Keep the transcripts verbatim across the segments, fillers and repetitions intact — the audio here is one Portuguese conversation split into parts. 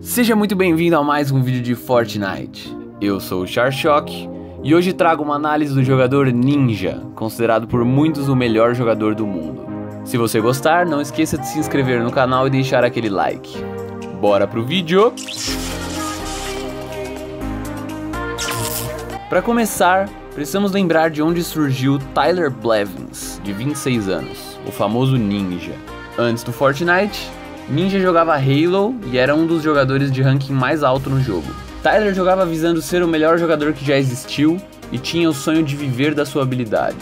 Seja muito bem-vindo a mais um vídeo de Fortnite. Eu sou o Sharshock e hoje trago uma análise do jogador Ninja, considerado por muitos o melhor jogador do mundo. Se você gostar, não esqueça de se inscrever no canal e deixar aquele like. Bora pro vídeo! Para começar, precisamos lembrar de onde surgiu Tyler Blevins, de vinte e seis anos, o famoso Ninja. Antes do Fortnite, Ninja jogava Halo e era um dos jogadores de ranking mais alto no jogo. Tyler jogava visando ser o melhor jogador que já existiu e tinha o sonho de viver da sua habilidade.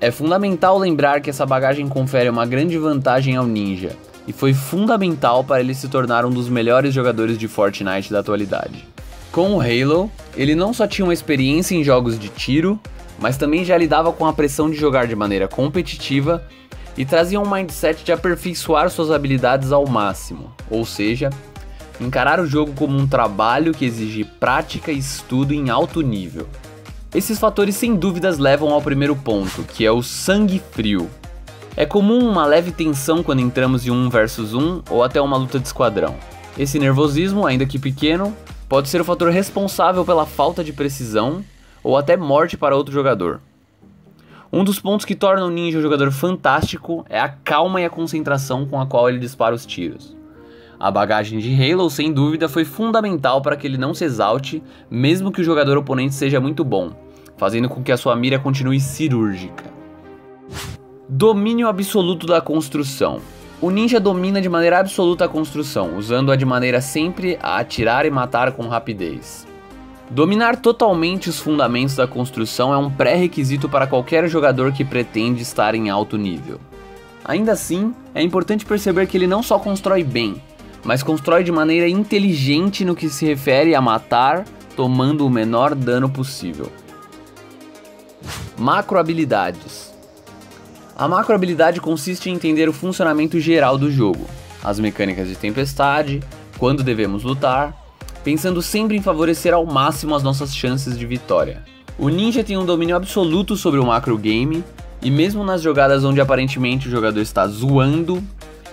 É fundamental lembrar que essa bagagem confere uma grande vantagem ao Ninja e foi fundamental para ele se tornar um dos melhores jogadores de Fortnite da atualidade. Com o Halo, ele não só tinha uma experiência em jogos de tiro, mas também já lidava com a pressão de jogar de maneira competitiva e trazia um mindset de aperfeiçoar suas habilidades ao máximo, ou seja, encarar o jogo como um trabalho que exige prática e estudo em alto nível. Esses fatores sem dúvidas levam ao primeiro ponto, que é o sangue frio. É comum uma leve tensão quando entramos em um versus um ou até uma luta de esquadrão. Esse nervosismo, ainda que pequeno, pode ser o fator responsável pela falta de precisão ou até morte para outro jogador. Um dos pontos que torna o Ninja um jogador fantástico é a calma e a concentração com a qual ele dispara os tiros. A bagagem de Halo, sem dúvida, foi fundamental para que ele não se exalte, mesmo que o jogador oponente seja muito bom, fazendo com que a sua mira continue cirúrgica. Domínio absoluto da construção. O Ninja domina de maneira absoluta a construção, usando-a de maneira sempre a atirar e matar com rapidez. Dominar totalmente os fundamentos da construção é um pré-requisito para qualquer jogador que pretende estar em alto nível. Ainda assim, é importante perceber que ele não só constrói bem, mas constrói de maneira inteligente no que se refere a matar, tomando o menor dano possível. Macro habilidades. A macro habilidade consiste em entender o funcionamento geral do jogo, as mecânicas de tempestade, quando devemos lutar, pensando sempre em favorecer ao máximo as nossas chances de vitória. O Ninja tem um domínio absoluto sobre o macro game, e mesmo nas jogadas onde aparentemente o jogador está zoando,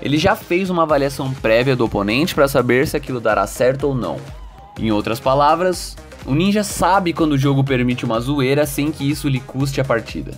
ele já fez uma avaliação prévia do oponente para saber se aquilo dará certo ou não. Em outras palavras, o Ninja sabe quando o jogo permite uma zoeira sem que isso lhe custe a partida.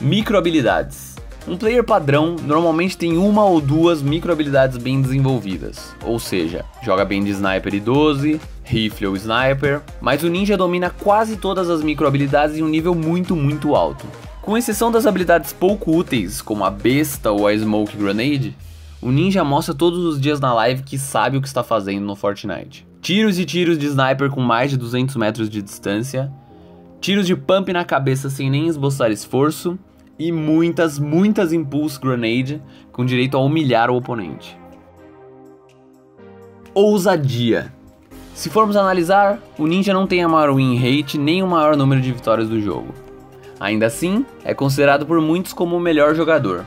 Micro habilidades. Um player padrão normalmente tem uma ou duas micro habilidades bem desenvolvidas, ou seja, joga bem de sniper e doze, rifle ou sniper, mas o Ninja domina quase todas as micro habilidades em um nível muito muito alto. Com exceção das habilidades pouco úteis, como a besta ou a smoke grenade, o Ninja mostra todos os dias na live que sabe o que está fazendo no Fortnite. Tiros e tiros de sniper com mais de duzentos metros de distância, tiros de pump na cabeça sem nem esboçar esforço, e muitas, muitas Impulse Grenade com direito a humilhar o oponente. Ousadia. Se formos analisar, o Ninja não tem a maior win rate nem o maior número de vitórias do jogo. Ainda assim, é considerado por muitos como o melhor jogador.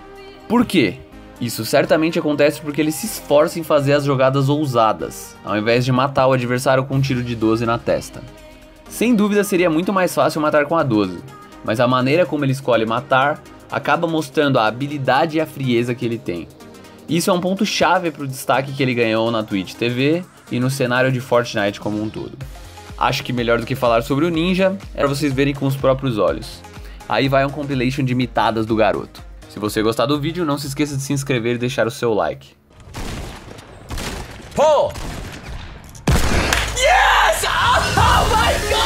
Por quê? Isso certamente acontece porque ele se esforça em fazer as jogadas ousadas, ao invés de matar o adversário com um tiro de doze na testa. Sem dúvida seria muito mais fácil matar com a doze, mas a maneira como ele escolhe matar acaba mostrando a habilidade e a frieza que ele tem. Isso é um ponto chave para o destaque que ele ganhou na Twitch T V e no cenário de Fortnite como um todo. Acho que melhor do que falar sobre o Ninja é para vocês verem com os próprios olhos. Aí vai um compilation de mitadas do garoto. Se você gostar do vídeo, não se esqueça de se inscrever e deixar o seu like. Oh! Yes! Oh my God!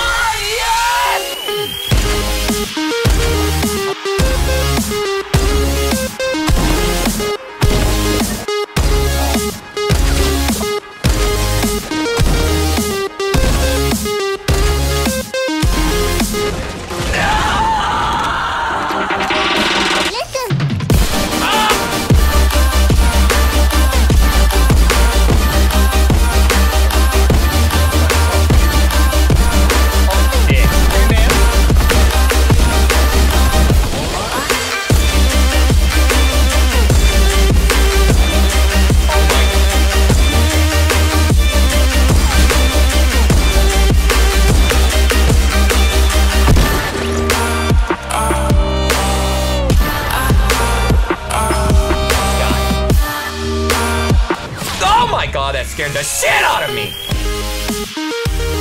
Oh my god, that scared the shit out of me!